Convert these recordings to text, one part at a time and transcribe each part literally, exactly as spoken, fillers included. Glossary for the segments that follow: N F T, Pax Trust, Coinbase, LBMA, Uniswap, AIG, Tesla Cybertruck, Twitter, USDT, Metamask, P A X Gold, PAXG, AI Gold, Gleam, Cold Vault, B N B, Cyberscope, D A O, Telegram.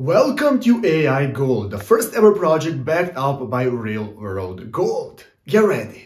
Welcome to A I Gold, the first ever project backed up by real world gold. Get ready.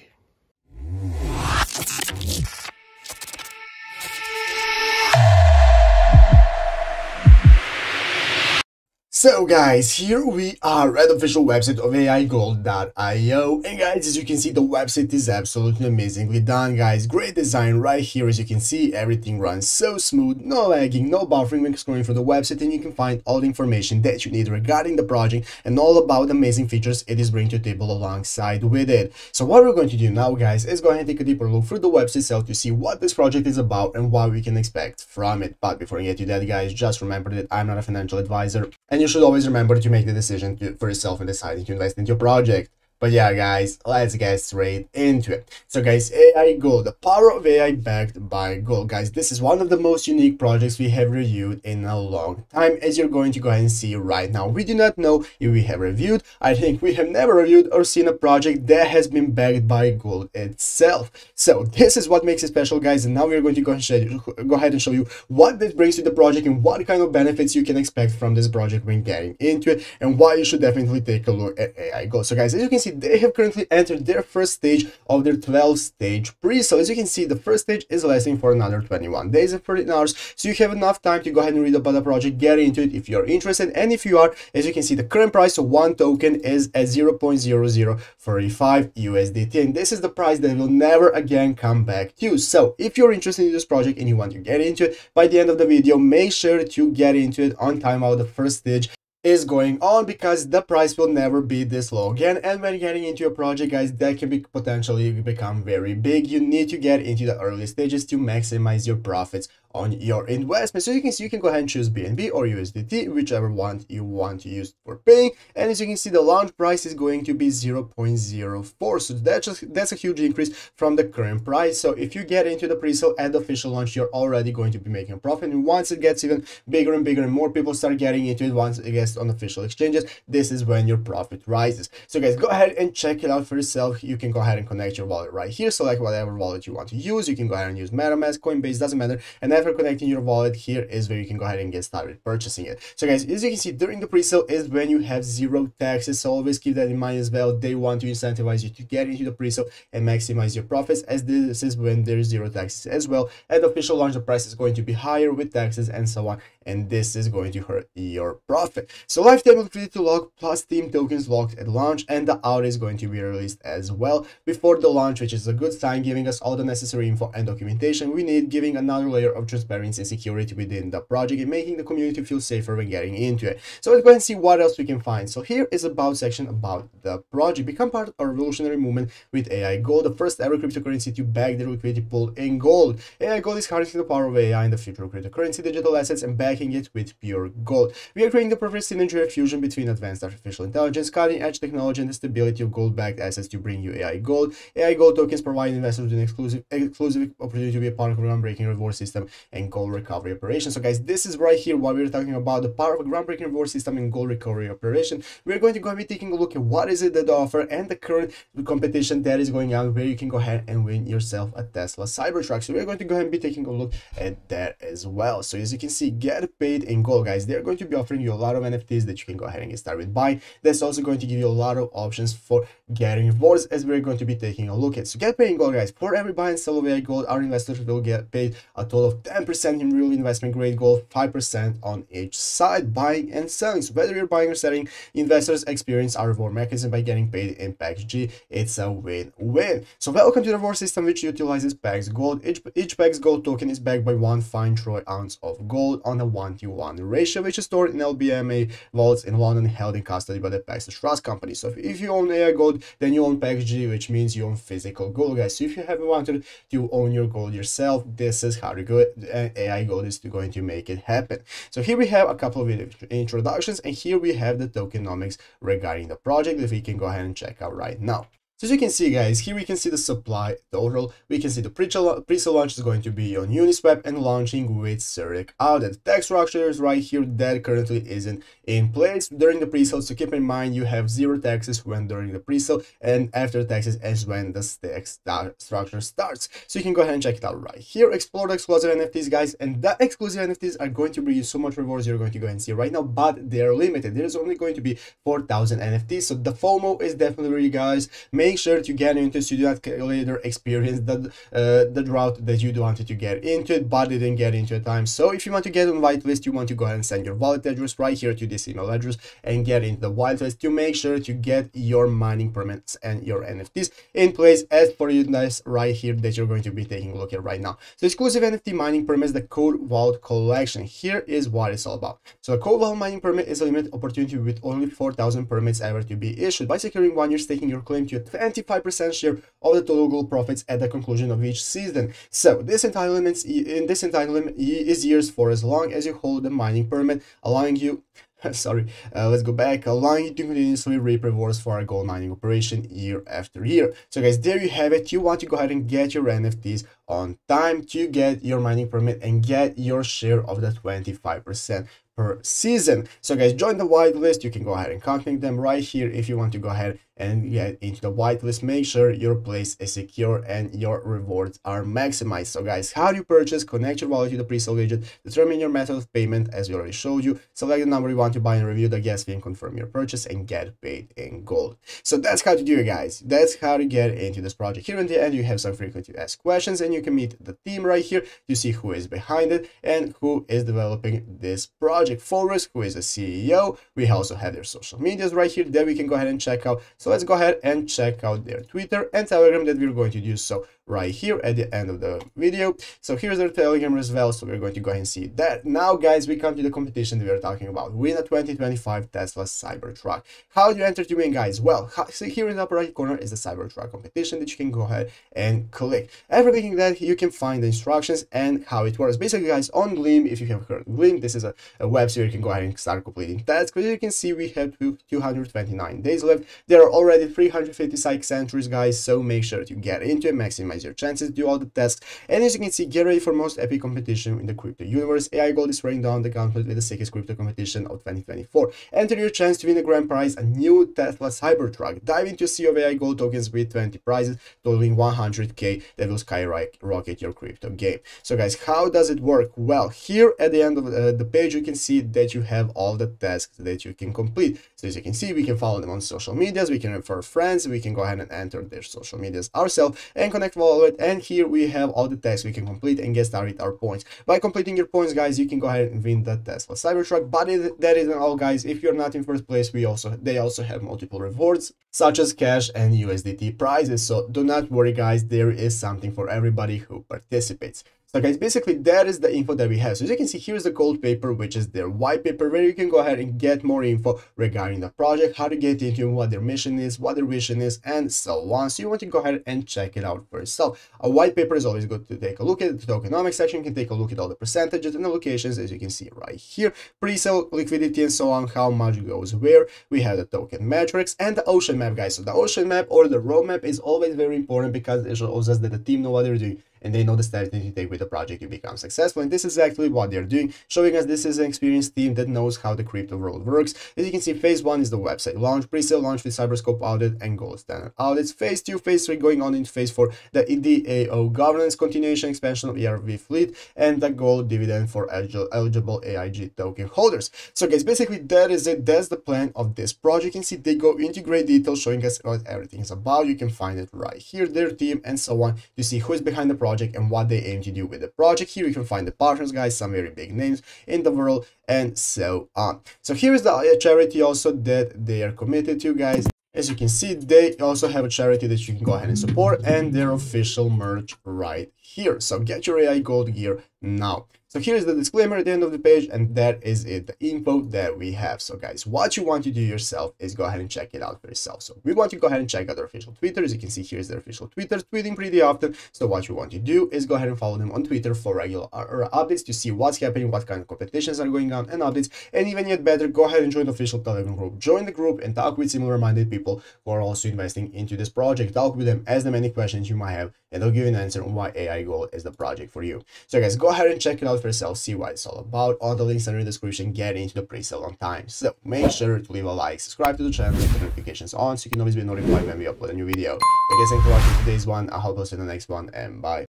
So guys, here we are at the official website of A I Gold dot I O, and guys, as you can see, the website is absolutely amazingly done, guys. Great design right here. As you can see, everything runs so smooth, no lagging, no buffering when scrolling through the website, and you can find all the information that you need regarding the project and all about the amazing features it is bringing to the table alongside with it. So what we're going to do now, guys, is go ahead and take a deeper look through the website itself to see what this project is about and what we can expect from it. But before I get to that, guys, just remember that I'm not a financial advisor, and you should always remember to make the decision to, for yourself in deciding to invest in your project. But yeah, guys, let's get straight into it. So guys, A I Gold, the power of A I backed by gold. Guys, this is one of the most unique projects we have reviewed in a long time, as you're going to go ahead and see right now. We do not know if we have reviewed. I think we have never reviewed or seen a project that has been backed by gold itself. So this is what makes it special, guys. And now we're going to go ahead and show you what this brings to the project and what kind of benefits you can expect from this project when getting into it, and why you should definitely take a look at A I Gold. So guys, as you can see, they have currently entered their first stage of their twelve stage pre-sale. As you can see, the first stage is lasting for another twenty-one days and fourteen hours, so you have enough time to go ahead and read about the project, get into it if you're interested. And if you are, as you can see, the current price of one token is at zero point zero zero four five U S D T, and this is the price that will never again come back to you. So if you're interested in this project and you want to get into it, by the end of the video, make sure to get into it on time while the first stage is going on, because the price will never be this low again. And when getting into a project, guys, that can be potentially become very big. You need to get into the early stages to maximize your profits on your investment. So you can see, you can go ahead and choose B N B or U S D T, whichever one you want to use for paying. And as you can see, the launch price is going to be zero point zero four, so that's just that's a huge increase from the current price. So if you get into the pre-sale at the official launch, you're already going to be making a profit. And once it gets even bigger and bigger and more people start getting into it, once it gets on official exchanges, this is when your profit rises. So guys, go ahead and check it out for yourself. You can go ahead and connect your wallet right here, select whatever wallet you want to use. You can go ahead and use Metamask, Coinbase, doesn't matter. And after connecting your wallet, here is where you can go ahead and get started purchasing it. So guys, as you can see, during the pre-sale is when you have zero taxes, so always keep that in mind as well. They want to incentivize you to get into the pre-sale and maximize your profits, as this is when there's zero taxes as well. At official launch, the price is going to be higher with taxes and so on, and this is going to hurt your profit. So lifetime liquidity lock plus team tokens locked at launch, and the out is going to be released as well before the launch, which is a good sign, giving us all the necessary info and documentation we need, giving another layer of transparency and security within the project and making the community feel safer when getting into it. So let's go ahead and see what else we can find. So here is about section about the project. Become part of a revolutionary movement with A I Gold, the first ever cryptocurrency to back their liquidity pool in gold. A I Gold is harnessing the power of A I in the future of cryptocurrency, digital assets, and back it with pure gold. We are creating the perfect synergy of fusion between advanced artificial intelligence, cutting-edge technology, and the stability of gold-backed assets to bring you A I Gold. A I Gold tokens provide investors with an exclusive, exclusive opportunity to be a part of a groundbreaking reward system and gold recovery operation. So guys, this is right here what we were talking about, the power of a groundbreaking reward system and gold recovery operation. We're going to go and be taking a look at what is it that they offer and the current competition that is going on, where you can go ahead and win yourself a Tesla Cybertruck. So we're going to go ahead and be taking a look at that as well. So as you can see, get paid in gold, guys. They're going to be offering you a lot of N F Ts that you can go ahead and get started with buying. That's also going to give you a lot of options for getting rewards, as we're going to be taking a look at. So get paid in gold, guys. For every buy and sell of A I Gold, our investors will get paid a total of ten percent in real investment grade gold, five percent on each side, buying and selling. So whether you're buying or selling, investors experience our reward mechanism by getting paid in P A X G. It's a win-win. So welcome to the reward system, which utilizes P A X Gold. Each, each P A X Gold token is backed by one fine troy ounce of gold on a one to one ratio, which is stored in L B M A vaults in London, held in custody by the Pax Trust company. So if, if you own A I Gold, then you own P A X G, which means you own physical gold, guys. So if you haven't wanted to own your gold yourself, this is how to go, and A I Gold is going to make it happen. So here we have a couple of introductions, and here we have the tokenomics regarding the project that we can go ahead and check out right now. So as you can see, guys, here we can see the supply total. We can see the pre-sale launch is going to be on Uniswap and launching with Zurich out. And tax structures right here that currently isn't in place during the pre-sale. So keep in mind, you have zero taxes when during the pre-sale and after taxes as when the tax structure starts. So you can go ahead and check it out right here. Explore the exclusive N F Ts, guys, and the exclusive N F Ts are going to bring you so much rewards. You're going to go and see right now, but they're limited. There's only going to be four thousand N F Ts. So the FOMO is definitely real, guys. Make Make sure to get into, so you do not later experience the, uh, the drought that you wanted to get into it, but didn't get into at time. So if you want to get on whitelist, you want to go ahead and send your wallet address right here to this email address and get into the whitelist to make sure to get your mining permits and your N F Ts in place as for you guys right here that you're going to be taking a look at right now. So exclusive N F T mining permits, the Cold Vault collection. Here is what it's all about. So a Cold Vault mining permit is a limited opportunity with only four thousand permits ever to be issued. By securing one, you're staking your claim to twenty-five percent share of the total gold profits at the conclusion of each season. So this entitlement in this entitlement is yours for as long as you hold the mining permit, allowing you sorry uh, let's go back allowing you to continuously reap rewards for our gold mining operation year after year. So guys, there you have it. You want to go ahead and get your N F Ts on time to get your mining permit and get your share of the twenty-five percent per season. So guys, join the whitelist. You can go ahead and contact them right here if you want to go ahead and get into the whitelist. Make sure your place is secure and your rewards are maximized. So guys, how do you purchase? Connect your wallet to the pre-sale widget, determine your method of payment as we already showed you, select the number you want to buy and review the gas fee and confirm your purchase and get paid in gold. So that's how to do it, guys. That's how to get into this project. Here in the end, you have some frequently asked questions and you can meet the team right here to see who is behind it and who is developing this project. Project Forest, who is a C E O. We also have their social medias right here that we can go ahead and check out. So let's go ahead and check out their Twitter and Telegram that we're going to do so right here at the end of the video. So here's their Telegram as well. So we're going to go ahead and see that. Now, guys, we come to the competition that we are talking about. Win a twenty twenty-five Tesla Cybertruck. How do you enter to win, guys? Well, see, here in the upper right corner is the Cybertruck competition that you can go ahead and click. After clicking that, you can find the instructions and how it works. Basically, guys, on Gleam, if you have heard Gleam, this is a, a web so you can go ahead and start completing tasks. As you can see, we have two hundred twenty-nine days left. There are already three hundred fifty psych entries, guys, so make sure to get into it, maximize your chances, do all the tasks, and as you can see, get ready for most epic competition in the crypto universe. A I Gold is wearing down the gauntlet with the sickest crypto competition of twenty twenty-four. Enter your chance to win a grand prize, a new Tesla Cybertruck. Dive into a sea of A I Gold tokens with twenty prizes totaling one hundred K that will skyrocket your crypto game. So guys, how does it work? Well, here at the end of uh, the page, you can see that you have all the tasks that you can complete. So as you can see, we can follow them on social medias, we can refer friends, we can go ahead and enter their social medias ourselves and connect wallet, and here we have all the tasks we can complete and get started our points. By completing your points, guys, you can go ahead and win the Tesla Cybertruck. But it, that isn't all, guys. If you're not in first place, we also they also have multiple rewards such as cash and U S D T prizes. So do not worry, guys, there is something for everybody who participates. So guys, basically that is the info that we have. So as you can see, here's the gold paper, which is their white paper, where you can go ahead and get more info regarding the project, how to get into, what their mission is, what their vision is, and so on. So you want to go ahead and check it out for yourself. A white paper is always good to take a look at. The tokenomics section, you can take a look at all the percentages and allocations, as you can see right here. Pre-sale liquidity and so on, how much goes where. We have the token metrics and the ocean map, guys. So the ocean map or the roadmap is always very important because it shows us that the team know what they're doing and they know the steps that you take with the project to become successful. And this is actually what they're doing, showing us this is an experienced team that knows how the crypto world works. As you can see, phase one is the website launch, pre-sale launch with Cyberscope audit and gold standard audits. Phase two, phase three, going on into phase four, the D A O governance, continuation, expansion of E R V fleet, and the gold dividend for eligible A I G token holders. So guys, basically that is it. That's the plan of this project. You can see they go into great detail, showing us what everything is about. You can find it right here, their team and so on, to see who is behind the project project and what they aim to do with the project. Here you can find the partners, guys, some very big names in the world and so on. So here is the charity also that they are committed to, guys. As you can see, they also have a charity that you can go ahead and support, and their official merch right here. So get your A I Gold gear now. So here's the disclaimer at the end of the page, and that is it, the info that we have. So guys, what you want to do yourself is go ahead and check it out for yourself. So we want to go ahead and check out their official Twitter. As you can see, here's their official Twitter, tweeting pretty often. So what you want to do is go ahead and follow them on Twitter for regular uh, updates to see what's happening, what kind of competitions are going on and updates. And even yet better, go ahead and join the official Telegram group. Join the group and talk with similar-minded people who are also investing into this project. Talk with them, ask them any questions you might have, and they'll give you an answer on why A I Gold is the project for you. So guys, go ahead and check it out for yourself, see what it's all about. All the links are in the description. Get into the pre-sale on time, so make sure to leave a like, subscribe to the channel, and put notifications on so you can always be notified when we upload a new video. So guys, thanks for watching today's one. I hope I'll see you in the next one, and bye.